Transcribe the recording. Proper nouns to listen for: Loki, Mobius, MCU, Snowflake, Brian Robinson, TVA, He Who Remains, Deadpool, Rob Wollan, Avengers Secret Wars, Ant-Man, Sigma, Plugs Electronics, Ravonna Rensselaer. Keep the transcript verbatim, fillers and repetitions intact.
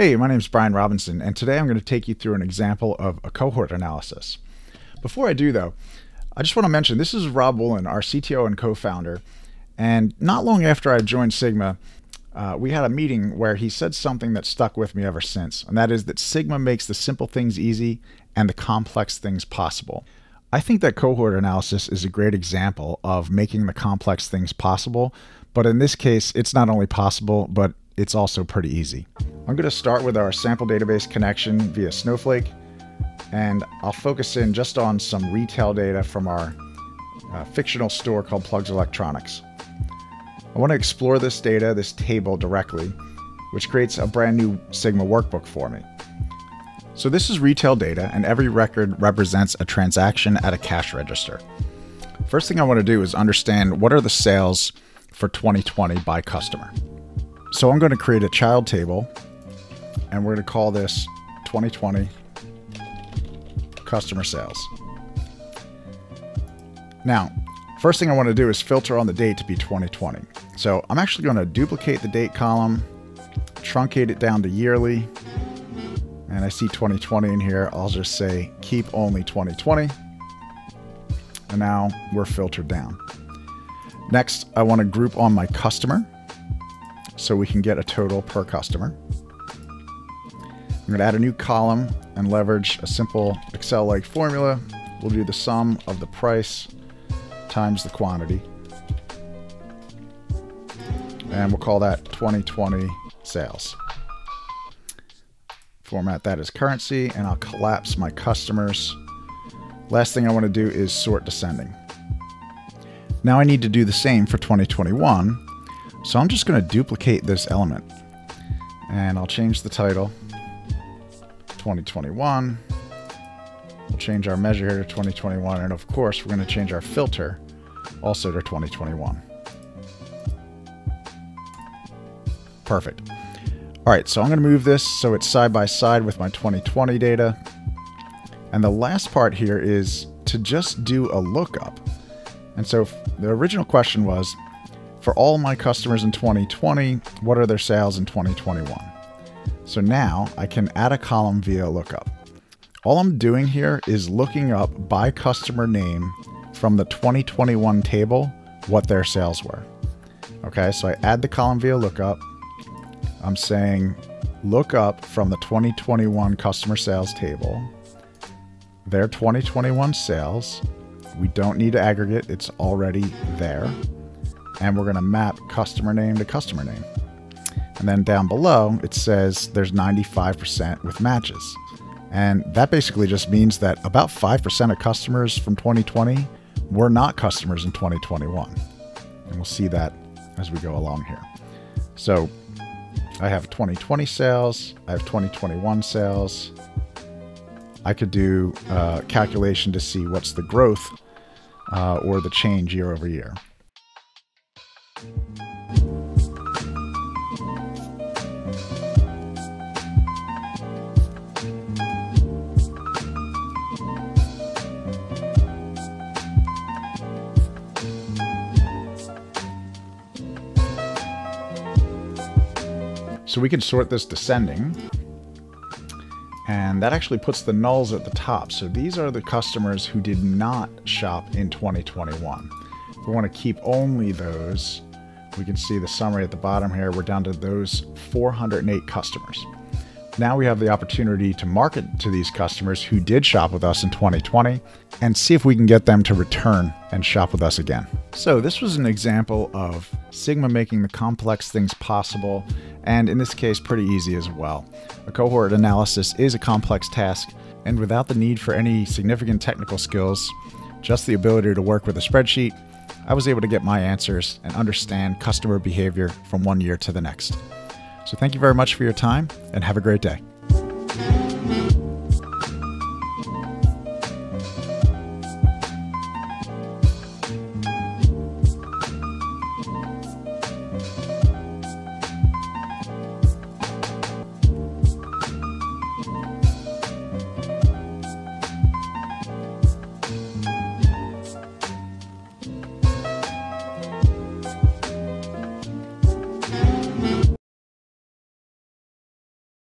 Hey, my name is Brian Robinson, and today I'm going to take you through an example of a cohort analysis. Before I do, though, I just want to mention this is Rob Wollan, our C T O and co-founder, and not long after I joined Sigma, uh, we had a meeting where he said something that stuck with me ever since, and that is that Sigma makes the simple things easy and the complex things possible. I think that cohort analysis is a great example of making the complex things possible, but in this case, it's not only possible, but it's also pretty easy. I'm going to start with our sample database connection via Snowflake, and I'll focus in just on some retail data from our uh, fictional store called Plugs Electronics. I want to explore this data, this table directly, which creates a brand new Sigma workbook for me. So this is retail data, and every record represents a transaction at a cash register. First thing I want to do is understand what are the sales for twenty twenty by customer. So I'm going to create a child table, and we're going to call this twenty twenty customer sales. Now, first thing I want to do is filter on the date to be twenty twenty. So I'm actually going to duplicate the date column, truncate it down to yearly, and I see twenty twenty in here. I'll just say keep only twenty twenty, and now we're filtered down. Next, I want to group on my customer, so we can get a total per customer. I'm going to add a new column and leverage a simple Excel-like formula. We'll do the sum of the price times the quantity. And we'll call that twenty twenty sales. Format that as currency, and I'll collapse my customers. Last thing I want to do is sort descending. Now I need to do the same for twenty twenty-one. So I'm just going to duplicate this element, and I'll change the title twenty twenty-one. We'll change our measure here to twenty twenty-one, and of course we're going to change our filter also to twenty twenty-one. Perfect. All right, so I'm going to move this so it's side by side with my twenty twenty data. And the last part here is to just do a lookup. And so the original question was, for all my customers in twenty twenty, what are their sales in twenty twenty-one? So now I can add a column via lookup. All I'm doing here is looking up by customer name from the twenty twenty-one table what their sales were. Okay, so I add the column via lookup. I'm saying look up from the twenty twenty-one customer sales table their twenty twenty-one sales. We don't need to aggregate, it's already there. And we're going to map customer name to customer name. And then down below, it says there's ninety-five percent with matches. And that basically just means that about five percent of customers from twenty twenty were not customers in twenty twenty-one. And we'll see that as we go along here. So I have twenty twenty sales. I have twenty twenty-one sales. I could do a calculation to see what's the growth uh, or the change year over year. So we can sort this descending, and that actually puts the nulls at the top. So these are the customers who did not shop in twenty twenty-one. If we want to keep only those, we can see the summary at the bottom here. We're down to those four hundred eight customers. Now we have the opportunity to market to these customers who did shop with us in twenty twenty and see if we can get them to return and shop with us again. So this was an example of Sigma making the complex things possible, and in this case, pretty easy as well. A cohort analysis is a complex task, and without the need for any significant technical skills, just the ability to work with a spreadsheet, I was able to get my answers and understand customer behavior from one year to the next. So thank you very much for your time, and have a great day.